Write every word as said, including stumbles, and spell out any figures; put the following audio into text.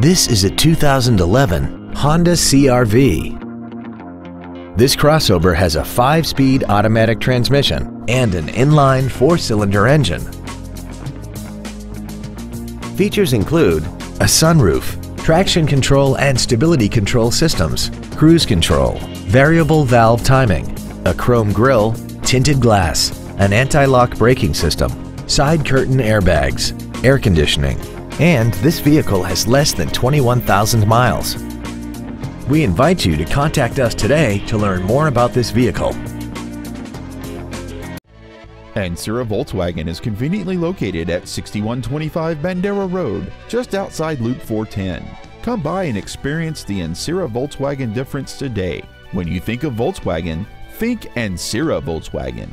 This is a two thousand eleven Honda C R V. This crossover has a five-speed automatic transmission and an inline four-cylinder engine. Features include a sunroof, traction control and stability control systems, cruise control, variable valve timing, a chrome grille, tinted glass, an anti-lock braking system, side curtain airbags, air conditioning, and this vehicle has less than twenty-one thousand miles. We invite you to contact us today to learn more about this vehicle. Ancira Volkswagen is conveniently located at sixty-one twenty-five Bandera Road, just outside Loop four ten. Come by and experience the Ancira Volkswagen difference today. When you think of Volkswagen, think Ancira Volkswagen.